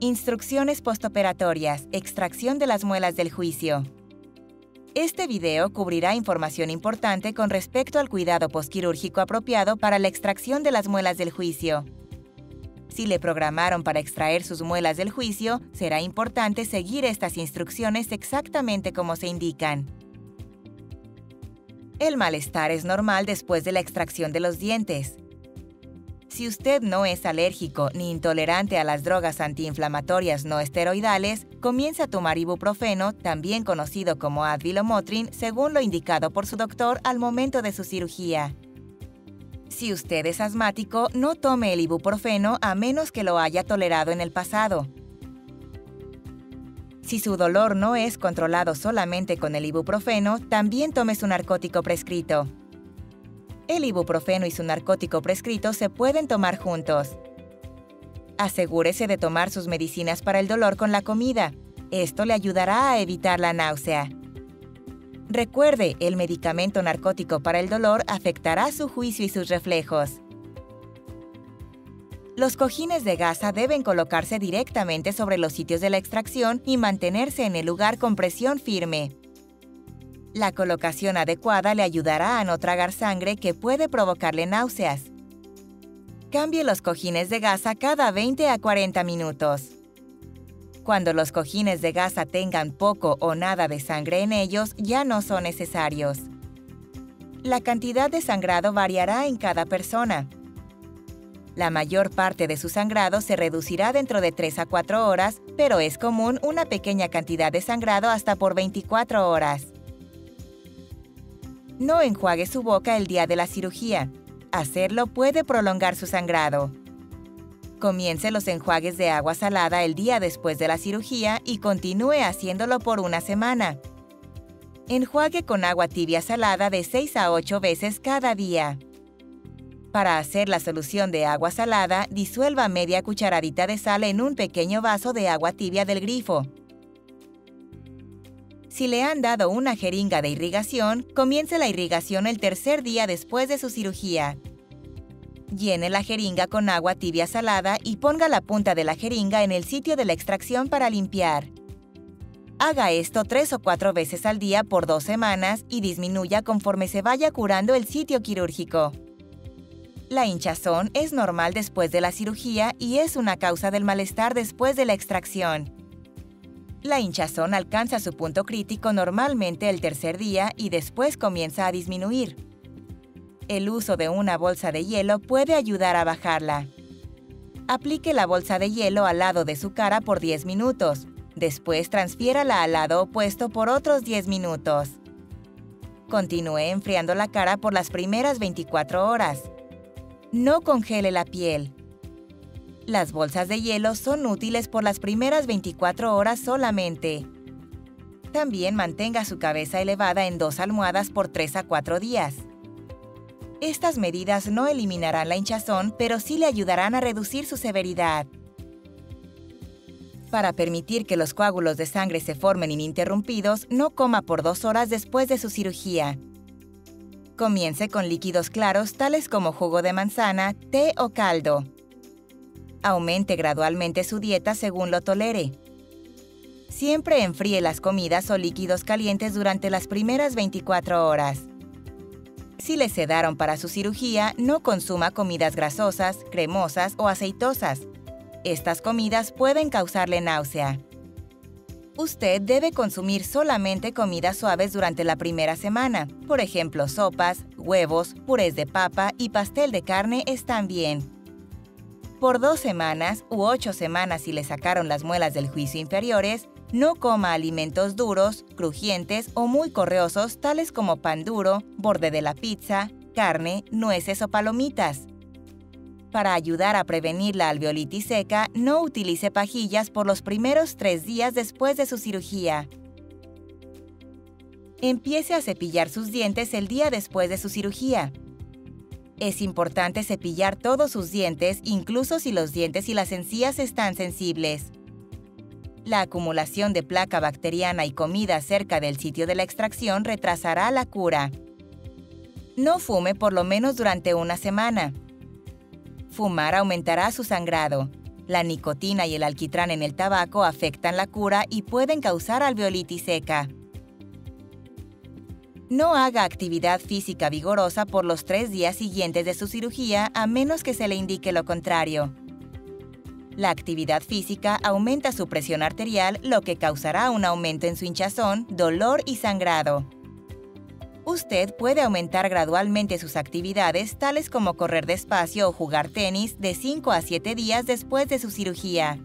Instrucciones postoperatorias, extracción de las muelas del juicio. Este video cubrirá información importante con respecto al cuidado posquirúrgico apropiado para la extracción de las muelas del juicio. Si le programaron para extraer sus muelas del juicio, será importante seguir estas instrucciones exactamente como se indican. El malestar es normal después de la extracción de los dientes. Si usted no es alérgico ni intolerante a las drogas antiinflamatorias no esteroidales, comience a tomar ibuprofeno, también conocido como Advil o Motrin, según lo indicado por su doctor al momento de su cirugía. Si usted es asmático, no tome el ibuprofeno a menos que lo haya tolerado en el pasado. Si su dolor no es controlado solamente con el ibuprofeno, también tome su narcótico prescrito. El ibuprofeno y su narcótico prescrito se pueden tomar juntos. Asegúrese de tomar sus medicinas para el dolor con la comida. Esto le ayudará a evitar la náusea. Recuerde, el medicamento narcótico para el dolor afectará su juicio y sus reflejos. Los cojines de gasa deben colocarse directamente sobre los sitios de la extracción y mantenerse en el lugar con presión firme. La colocación adecuada le ayudará a no tragar sangre que puede provocarle náuseas. Cambie los cojines de gasa cada 20 a 40 minutos. Cuando los cojines de gasa tengan poco o nada de sangre en ellos, ya no son necesarios. La cantidad de sangrado variará en cada persona. La mayor parte de su sangrado se reducirá dentro de 3 a 4 horas, pero es común una pequeña cantidad de sangrado hasta por 24 horas. No enjuague su boca el día de la cirugía. Hacerlo puede prolongar su sangrado. Comience los enjuagues de agua salada el día después de la cirugía y continúe haciéndolo por una semana. Enjuague con agua tibia salada de 6 a 8 veces cada día. Para hacer la solución de agua salada, disuelva media cucharadita de sal en un pequeño vaso de agua tibia del grifo. Si le han dado una jeringa de irrigación, comience la irrigación el tercer día después de su cirugía. Llene la jeringa con agua tibia salada y ponga la punta de la jeringa en el sitio de la extracción para limpiar. Haga esto 3 o 4 veces al día por 2 semanas y disminuya conforme se vaya curando el sitio quirúrgico. La hinchazón es normal después de la cirugía y es una causa del malestar después de la extracción. La hinchazón alcanza su punto crítico normalmente el tercer día y después comienza a disminuir. El uso de una bolsa de hielo puede ayudar a bajarla. Aplique la bolsa de hielo al lado de su cara por 10 minutos. Después transfiérala al lado opuesto por otros 10 minutos. Continúe enfriando la cara por las primeras 24 horas. No congele la piel. Las bolsas de hielo son útiles por las primeras 24 horas solamente. También mantenga su cabeza elevada en 2 almohadas por 3 a 4 días. Estas medidas no eliminarán la hinchazón, pero sí le ayudarán a reducir su severidad. Para permitir que los coágulos de sangre se formen ininterrumpidos, no coma por 2 horas después de su cirugía. Comience con líquidos claros tales como jugo de manzana, té o caldo. Aumente gradualmente su dieta según lo tolere. Siempre enfríe las comidas o líquidos calientes durante las primeras 24 horas. Si le sedaron para su cirugía, no consuma comidas grasosas, cremosas o aceitosas. Estas comidas pueden causarle náusea. Usted debe consumir solamente comidas suaves durante la primera semana. Por ejemplo, sopas, huevos, purés de papa y pastel de carne están bien. Por 2 semanas u 8 semanas si le sacaron las muelas del juicio inferiores, no coma alimentos duros, crujientes o muy correosos tales como pan duro, borde de la pizza, carne, nueces o palomitas. Para ayudar a prevenir la alveolitis seca, no utilice pajillas por los primeros 3 días después de su cirugía. Empiece a cepillar sus dientes el día después de su cirugía. Es importante cepillar todos sus dientes, incluso si los dientes y las encías están sensibles. La acumulación de placa bacteriana y comida cerca del sitio de la extracción retrasará la cura. No fume por lo menos durante una semana. Fumar aumentará su sangrado. La nicotina y el alquitrán en el tabaco afectan la cura y pueden causar alveolitis seca. No haga actividad física vigorosa por los 3 días siguientes de su cirugía a menos que se le indique lo contrario. La actividad física aumenta su presión arterial, lo que causará un aumento en su hinchazón, dolor y sangrado. Usted puede aumentar gradualmente sus actividades, tales como correr despacio o jugar tenis, de 5 a 7 días después de su cirugía.